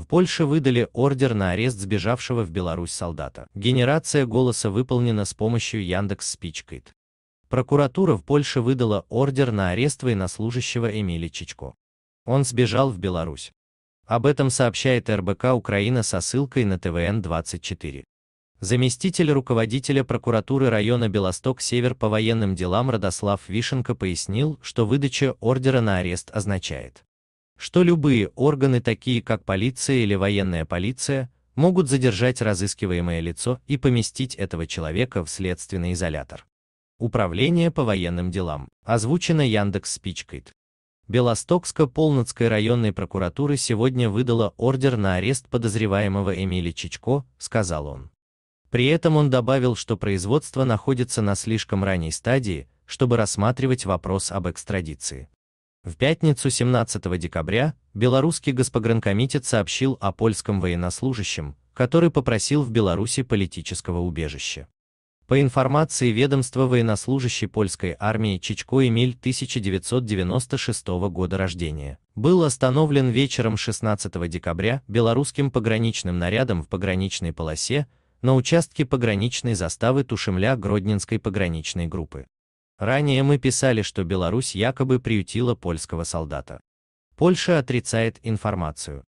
В Польше выдали ордер на арест сбежавшего в Беларусь солдата. Генерация голоса выполнена с помощью Яндекс СпичКит. Прокуратура в Польше выдала ордер на арест военнослужащего Эмиля Чечко. Он сбежал в Беларусь. Об этом сообщает РБК Украина со ссылкой на ТВН-24. Заместитель руководителя прокуратуры района Белосток-Север по военным делам Радослав Вишенко пояснил, что выдача ордера на арест означает, что любые органы, такие как полиция или военная полиция, могут задержать разыскиваемое лицо и поместить этого человека в следственный изолятор. Управление по военным делам. Озвучено Яндекс СпичКит. Белостокско-Полноцкой районной прокуратуры сегодня выдала ордер на арест подозреваемого Эмиля Чечко, сказал он. При этом он добавил, что производство находится на слишком ранней стадии, чтобы рассматривать вопрос об экстрадиции. В пятницу 17 декабря белорусский Госпогранкомитет сообщил о польском военнослужащем, который попросил в Беларуси политического убежища. По информации ведомства, военнослужащий польской армии Чечко Эмиль, 1996 года рождения, был остановлен вечером 16 декабря белорусским пограничным нарядом в пограничной полосе на участке пограничной заставы Тушемля Гродненской пограничной группы. Ранее мы писали, что Беларусь якобы приютила польского солдата. Польша отрицает информацию.